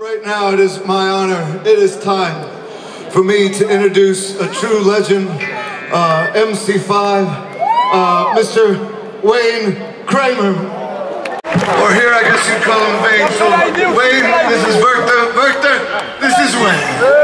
Right now it is my honor, it is time for me to introduce a true legend, MC5, Mr. Wayne Kramer. Or here I guess you'd call him Wayne, so Wayne, this is Werther, this is Wayne.